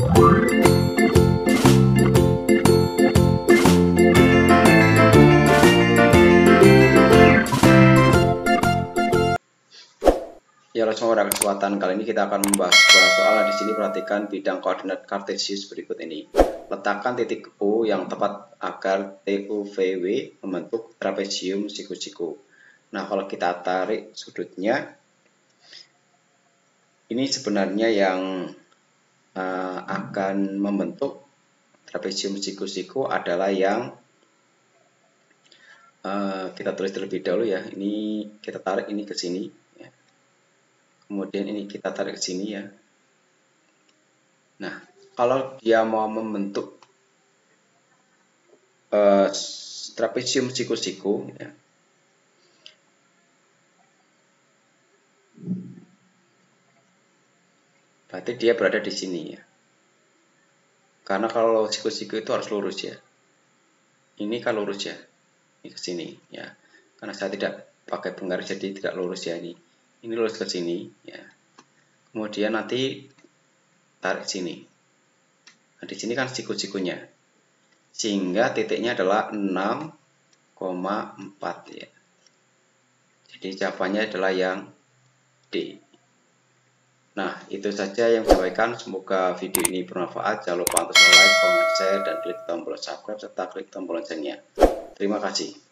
Ya, pada kesempatan kali ini kita akan membahas sebuah soal. Di sini perhatikan bidang koordinat Cartesius berikut ini. Letakkan titik O yang tepat agar TUVW membentuk trapesium siku-siku. Nah, kalau kita tarik sudutnya, ini sebenarnya yang akan membentuk trapesium siku-siku adalah yang kita tulis terlebih dahulu ya. Ini kita tarik ini ke sini. Kemudian ini kita tarik ke sini ya. Nah, kalau dia mau membentuk trapesium siku-siku ya. Berarti dia berada di sini ya. Karena kalau siku-siku itu harus lurus ya. Ini kan lurus ya. Ini ke sini ya. Karena saya tidak pakai penggaris jadi tidak lurus ya ini. Ini lurus ke sini ya. Kemudian nanti tarik sini. Nah, di sini kan siku-sikunya. Sehingga titiknya adalah 6,4 ya. Jadi jawabannya adalah yang D. Nah, itu saja yang saya sampaikan. Semoga video ini bermanfaat. Jangan lupa untuk like, comment, share, dan klik tombol subscribe serta klik tombol loncengnya. Terima kasih.